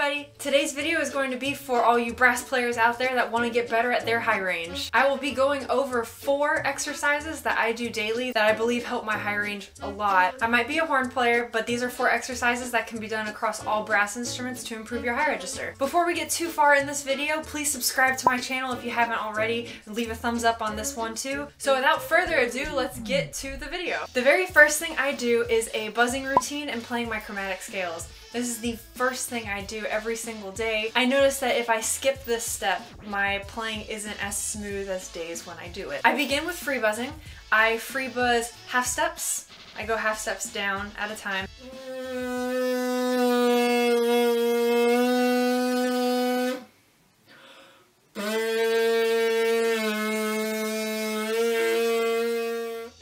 everybody! Today's video is going to be for all you brass players out there that want to get better at their high range. I will be going over 4 exercises that I do daily that I believe help my high range a lot. I might be a horn player, but these are 4 exercises that can be done across all brass instruments to improve your high register. Before we get too far in this video, please subscribe to my channel if you haven't already and leave a thumbs up on this one too. So without further ado, let's get to the video. The very first thing I do is a buzzing routine and playing my chromatic scales. This is the first thing I do every single day. I notice that if I skip this step, my playing isn't as smooth as days when I do it. I begin with free buzzing. I free buzz half steps. I go half steps down at a time.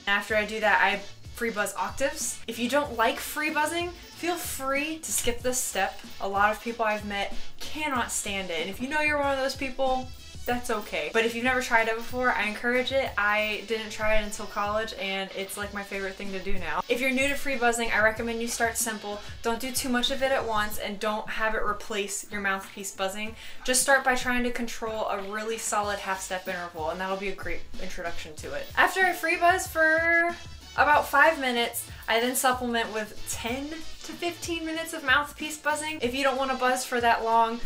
After I do that, I free buzz octaves. If you don't like free buzzing, feel free to skip this step. A lot of people I've met cannot stand it, and if you know you're one of those people, that's okay. But if you've never tried it before, I encourage it. I didn't try it until college, and it's like my favorite thing to do now. If you're new to free buzzing, I recommend you start simple. Don't do too much of it at once, and don't have it replace your mouthpiece buzzing. Just start by trying to control a really solid half-step interval, and that'll be a great introduction to it. After I free buzz for about 5 minutes, I then supplement with 10 to 15 minutes of mouthpiece buzzing. If you don't want to buzz for that long,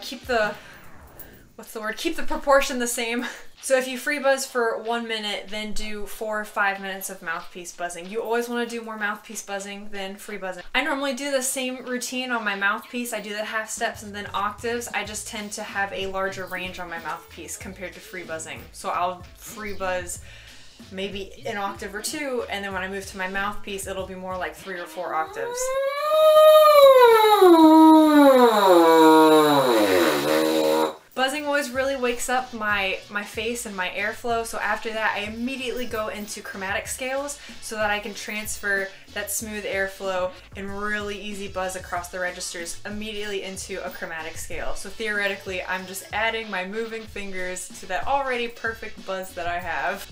keep the proportion the same. So if you free buzz for 1 minute, then do 4 or 5 minutes of mouthpiece buzzing. You always want to do more mouthpiece buzzing than free buzzing. I normally do the same routine on my mouthpiece. I do the half steps and then octaves. I just tend to have a larger range on my mouthpiece compared to free buzzing. So I'll free buzz maybe an octave or 2, and then when I move to my mouthpiece, it'll be more like 3 or 4 octaves. Buzzing always really wakes up my face and my airflow, so after that I immediately go into chromatic scales so that I can transfer that smooth airflow and really easy buzz across the registers immediately into a chromatic scale. So theoretically, I'm just adding my moving fingers to that already perfect buzz that I have.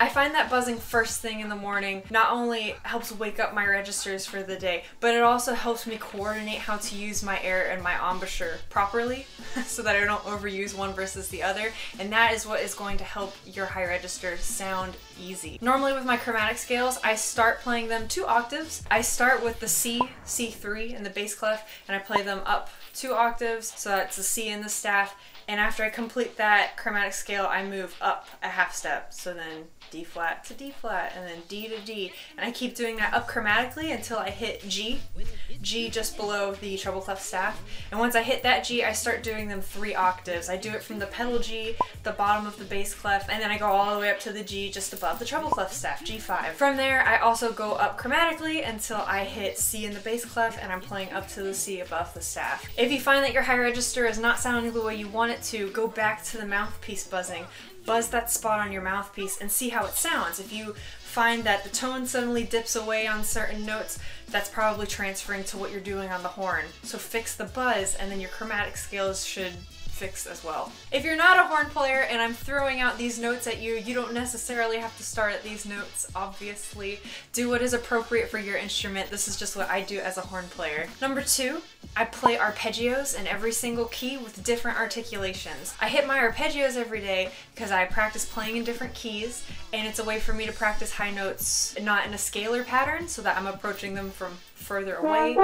I find that buzzing first thing in the morning not only helps wake up my registers for the day, but it also helps me coordinate how to use my air and my embouchure properly so that I don't overuse one versus the other, and that is what is going to help your high register sound easy. Normally with my chromatic scales, I start playing them 2 octaves. I start with the C, C3 in the bass clef, and I play them up 2 octaves, so that's the C in the staff, and after I complete that chromatic scale, I move up a half step, so then D flat to D flat, and then D to D, and I keep doing that up chromatically until I hit G, G just below the treble clef staff, and once I hit that G, I start doing them 3 octaves. I do it from the pedal G, the bottom of the bass clef, and then I go all the way up to the G just above the treble clef staff, G5. From there, I also go up chromatically until I hit C in the bass clef, and I'm playing up to the C above the staff. If you find that your high register is not sounding the way you want it to, go back to the mouthpiece buzzing. Buzz that spot on your mouthpiece and see how it sounds. If you find that the tone suddenly dips away on certain notes, that's probably transferring to what you're doing on the horn. So fix the buzz, and then your chromatic scales should fix as well. If you're not a horn player and I'm throwing out these notes at you, you don't necessarily have to start at these notes, obviously. Do what is appropriate for your instrument. This is just what I do as a horn player. Number 2, I play arpeggios in every single key with different articulations. I hit my arpeggios every day because I practice playing in different keys, and it's a way for me to practice high notes not in a scalar pattern so that I'm approaching them from further away.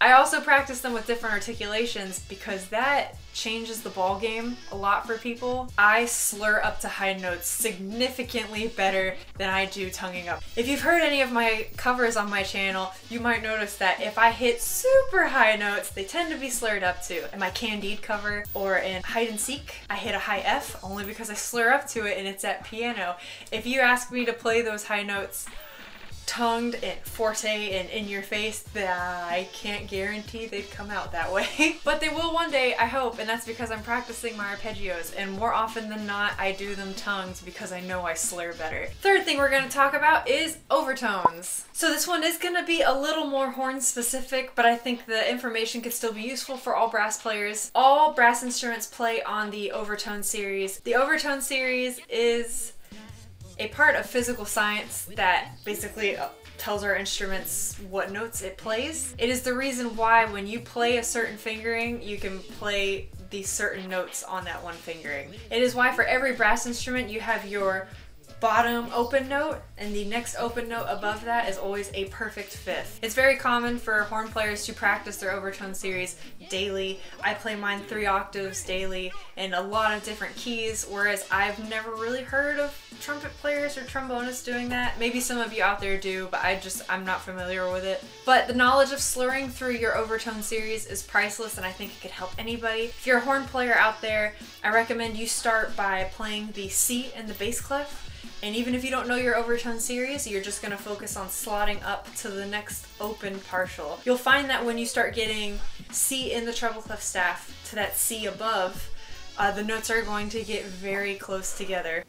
I also practice them with different articulations because that changes the ball game a lot for people. I slur up to high notes significantly better than I do tonguing up. If you've heard any of my covers on my channel, you might notice that if I hit super high notes, they tend to be slurred up to. In my Candide cover or in Hide and Seek, I hit a high F only because I slur up to it and it's at piano. If you ask me to play those high notes tongued and forte and in your face, I can't guarantee they'd come out that way. But they will one day, I hope, and that's because I'm practicing my arpeggios, and more often than not, I do them tongued because I know I slur better. Third thing we're going to talk about is overtones. So this one is going to be a little more horn specific, but I think the information could still be useful for all brass players. All brass instruments play on the overtone series. The overtone series is a part of physical science that basically tells our instruments what notes it plays. It is the reason why when you play a certain fingering, you can play these certain notes on that one fingering. It is why for every brass instrument you have your bottom open note, and the next open note above that is always a perfect fifth. It's very common for horn players to practice their overtone series daily. I play mine 3 octaves daily in a lot of different keys, whereas I've never really heard of trumpet players or trombonists doing that. Maybe some of you out there do, but I'm not familiar with it. But the knowledge of slurring through your overtone series is priceless, and I think it could help anybody. If you're a horn player out there, I recommend you start by playing the C in the bass clef. And even if you don't know your overtone series, you're just going to focus on slotting up to the next open partial. You'll find that when you start getting C in the treble clef staff to that C above, the notes are going to get very close together.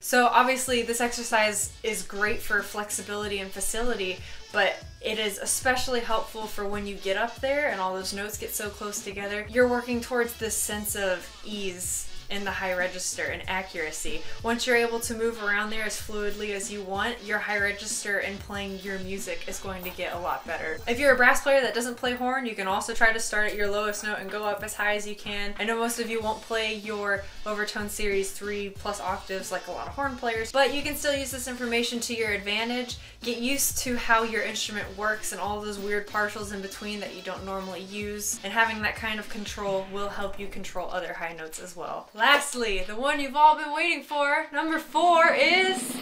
So obviously this exercise is great for flexibility and facility, but it is especially helpful for when you get up there and all those notes get so close together. You're working towards this sense of ease in the high register and accuracy. Once you're able to move around there as fluidly as you want, your high register and playing your music is going to get a lot better. If you're a brass player that doesn't play horn, you can also try to start at your lowest note and go up as high as you can. I know most of you won't play your overtone series 3+ octaves like a lot of horn players, but you can still use this information to your advantage. Get used to how your instrument works and all those weird partials in between that you don't normally use, and having that kind of control will help you control other high notes as well. Lastly, the one you've all been waiting for, number 4, is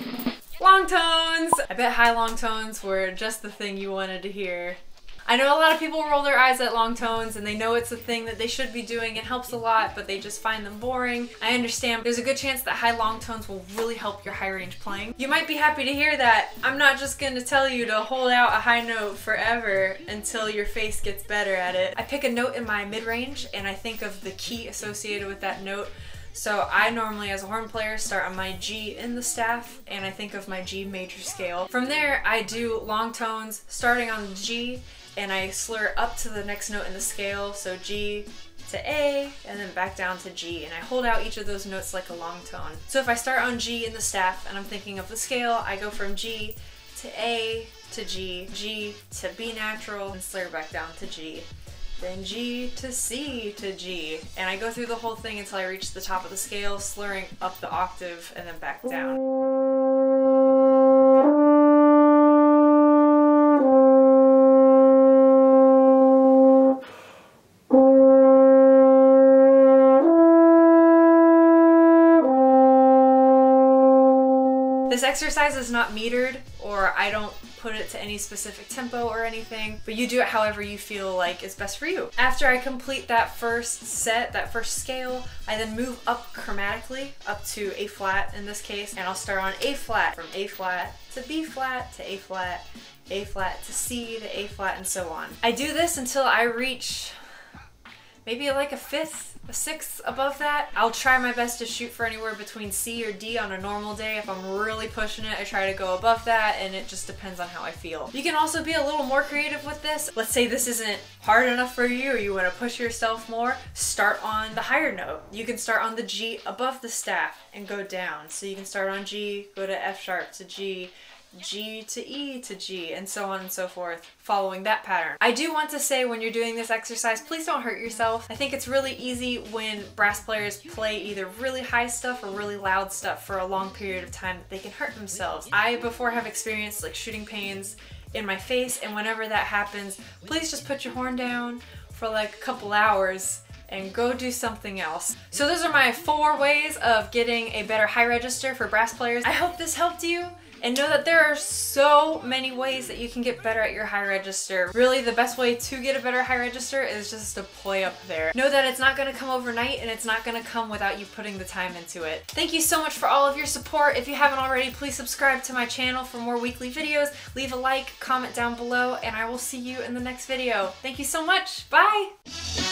long tones. I bet high long tones were just the thing you wanted to hear. I know a lot of people roll their eyes at long tones and they know it's a thing that they should be doing, it helps a lot, but they just find them boring. I understand. There's a good chance that high long tones will really help your high range playing. You might be happy to hear that I'm not just gonna tell you to hold out a high note forever until your face gets better at it. I pick a note in my mid range and I think of the key associated with that note. So I normally, as a horn player, start on my G in the staff, and I think of my G major scale. From there, I do long tones starting on the G, and I slur up to the next note in the scale, so G to A, and then back down to G, and I hold out each of those notes like a long tone. So if I start on G in the staff, and I'm thinking of the scale, I go from G to A to G, G to B natural, and slur back down to G. Then G to C to G, and I go through the whole thing until I reach the top of the scale, slurring up the octave and then back down. This exercise is not metered, or I don't put it to any specific tempo or anything, but you do it however you feel like is best for you. After I complete that first set, that first scale, I then move up chromatically, up to A flat in this case, and I'll start on A flat, from A flat to B flat to A flat, A flat to C to A flat, and so on. I do this until I reach maybe like a fifth, a sixth above that. I'll try my best to shoot for anywhere between C or D on a normal day. If I'm really pushing it, I try to go above that, and it just depends on how I feel. You can also be a little more creative with this. Let's say this isn't hard enough for you, or you want to push yourself more, start on the higher note. You can start on the G above the staff and go down. So you can start on G, go to F sharp to G, G to E to G, and so on and so forth, following that pattern. I do want to say, when you're doing this exercise, please don't hurt yourself. I think it's really easy when brass players play either really high stuff or really loud stuff for a long period of time that they can hurt themselves. I before have experienced like shooting pains in my face, and whenever that happens, please just put your horn down for like a couple hours and go do something else. So those are my 4 ways of getting a better high register for brass players. I hope this helped you. And know that there are so many ways that you can get better at your high register. Really, the best way to get a better high register is just to play up there. Know that it's not gonna come overnight, and it's not gonna come without you putting the time into it. Thank you so much for all of your support. If you haven't already, please subscribe to my channel for more weekly videos. Leave a like, comment down below, and I will see you in the next video. Thank you so much, bye!